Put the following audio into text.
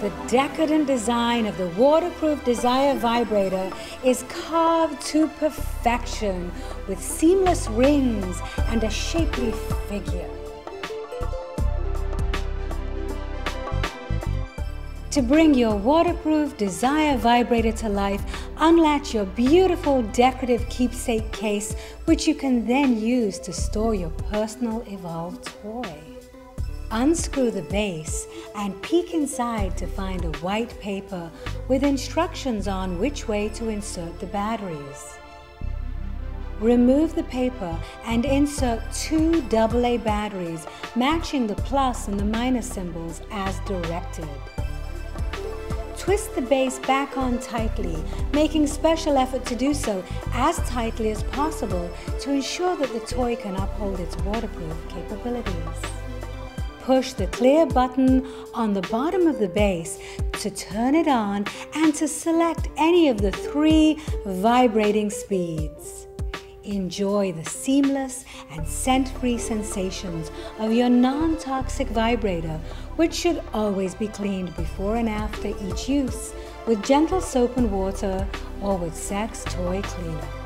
The decadent design of the waterproof Desire vibrator is carved to perfection with seamless rings and a shapely figure. To bring your waterproof Desire vibrator to life, unlatch your beautiful decorative keepsake case, which you can then use to store your personal evolved toy. Unscrew the base and peek inside to find a white paper with instructions on which way to insert the batteries. Remove the paper and insert two AA batteries, matching the plus and the minus symbols as directed. Twist the base back on tightly, making special effort to do so as tightly as possible to ensure that the toy can uphold its waterproof capabilities. Push the clear button on the bottom of the base to turn it on and to select any of the three vibrating speeds. Enjoy the seamless and scent-free sensations of your non-toxic vibrator, which should always be cleaned before and after each use with gentle soap and water or with Sax Toy Cleaner.